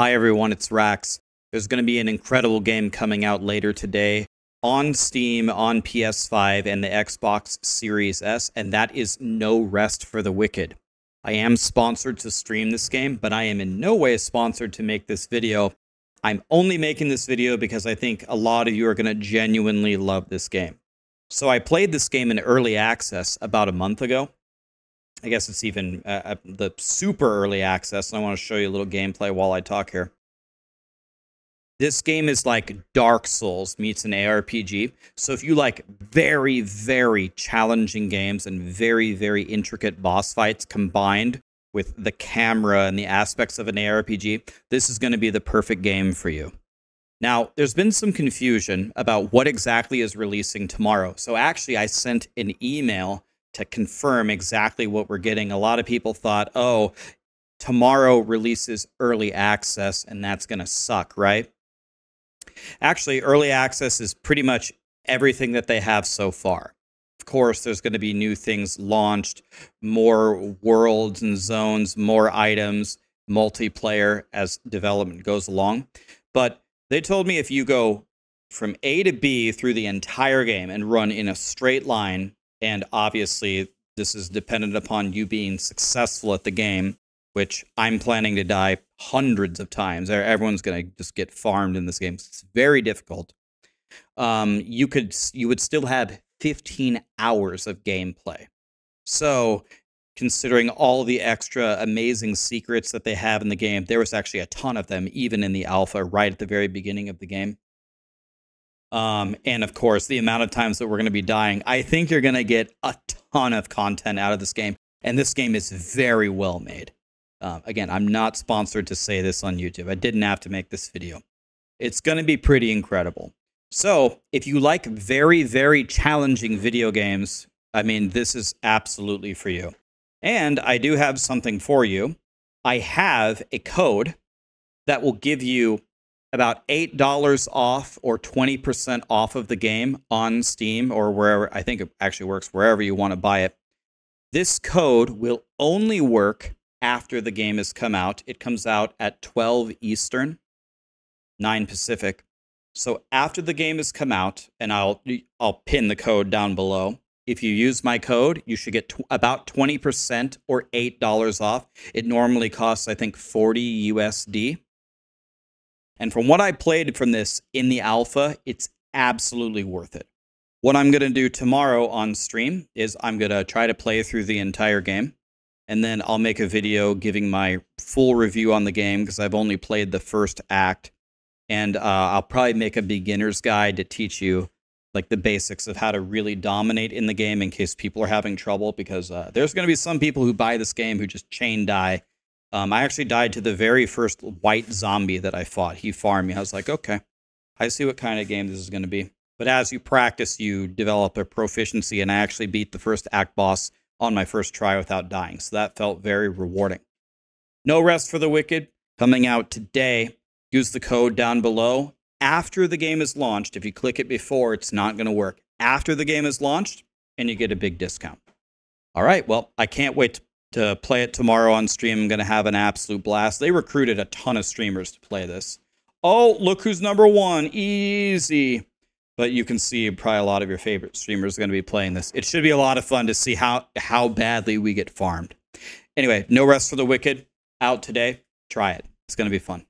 Hi everyone, it's Rax. There's going to be an incredible game coming out later today on Steam, on PS5, and the Xbox Series S, and that is No Rest for the Wicked. I am sponsored to stream this game, but I am in no way sponsored to make this video. I'm only making this video because I think a lot of you are going to genuinely love this game. So I played this game in early access about a month ago. I guess it's even the super early access, and I want to show you a little gameplay while I talk here. This game is like Dark Souls meets an ARPG. So if you like very, very challenging games and very, very intricate boss fights combined with the camera and the aspects of an ARPG, this is going to be the perfect game for you. Now, there's been some confusion about what exactly is releasing tomorrow. So actually, I sent an email to confirm exactly what we're getting. A lot of people thought, oh, tomorrow releases early access, and that's going to suck, right? Actually, early access is pretty much everything that they have so far. Of course, there's going to be new things launched, more worlds and zones, more items, multiplayer as development goes along. But they told me if you go from A to B through the entire game and run in a straight line, and obviously this is dependent upon you being successful at the game, which I'm planning to die hundreds of times. Everyone's going to just get farmed in this game. It's very difficult. You would still have 15 hours of gameplay. So considering all the extra amazing secrets that they have in the game, there was actually a ton of them, even in the alpha, right at the very beginning of the game. And of course, the amount of times that we're going to be dying, I think you're going to get a ton of content out of this game. And this game is very well made. Again, I'm not sponsored to say this on YouTube. I didn't have to make this video. It's going to be pretty incredible. So if you like very, very challenging video games, I mean, this is absolutely for you. And I do have something for you. I have a code that will give you about $8 off or 20% off of the game on Steam or wherever. I think it actually works wherever you want to buy it. This code will only work after the game has come out. It comes out at 12 Eastern, 9 Pacific. So after the game has come out, and I'll pin the code down below. If you use my code, you should get about 20% or $8 off. It normally costs, I think, $40 USD. And from what I played from this in the alpha, it's absolutely worth it. What I'm going to do tomorrow on stream is I'm going to try to play through the entire game. And then I'll make a video giving my full review on the game because I've only played the first act. And I'll probably make a beginner's guide to teach you like the basics of how to really dominate in the game in case people are having trouble. Because there's going to be some people who buy this game who just chain die. I actually died to the very first white zombie that I fought. He farmed me. I was like, okay, I see what kind of game this is going to be. But as you practice, you develop a proficiency, and I actually beat the first act boss on my first try without dying. So that felt very rewarding. No Rest for the Wicked coming out today. Use the code down below. After the game is launched, if you click it before, it's not going to work. After the game is launched, and you get a big discount. All right, well, I can't wait to play it tomorrow on stream. I'm going to have an absolute blast. They recruited a ton of streamers to play this. Oh, look who's number one. Easy. But you can see probably a lot of your favorite streamers are going to be playing this. It should be a lot of fun to see how badly we get farmed. Anyway, No Rest for the Wicked out today. Try it. It's going to be fun.